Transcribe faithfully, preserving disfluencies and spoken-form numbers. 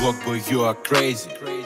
block, but you are crazy.